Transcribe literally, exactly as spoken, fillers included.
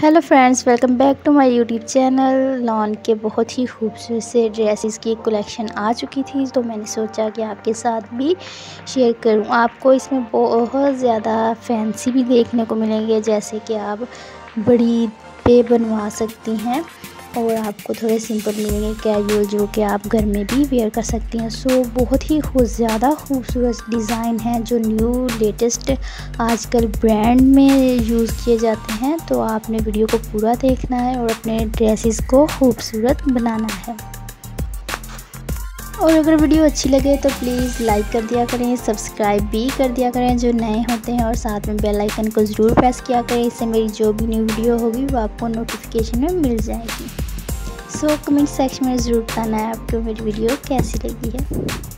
Hello friends, welcome back to my YouTube channel. Lawn के बहुत ही खूबसूरत से ड्रेसेस की कलेक्शन आ चुकी थी तो मैंने सोचा कि आपके साथ भी शेयर करूं। आपको इसमें बहुत ज़्यादा फैंसी भी देखने को मिलेंगे, जैसे कि आप बड़ी पे बनवा सकती हैं और आपको थोड़े सिंपल मिलेंगे कैजुअल, जो कि आप घर में भी वेयर कर सकती हैं। सो बहुत ही ज़्यादा खूबसूरत डिज़ाइन है जो न्यू लेटेस्ट आजकल ब्रांड में यूज़ किए जाते हैं। तो आपने वीडियो को पूरा देखना है और अपने ड्रेसेस को खूबसूरत बनाना है। और अगर वीडियो अच्छी लगे तो प्लीज़ लाइक कर दिया करें, सब्सक्राइब भी कर दिया करें जो नए होते हैं, और साथ में बेल आइकन को ज़रूर प्रेस किया करें। इससे मेरी जो भी न्यू वीडियो होगी वो आपको नोटिफिकेशन में मिल जाएगी। सो कमेंट सेक्शन में ज़रूर बताना है आपको मेरी वीडियो कैसी लगी है।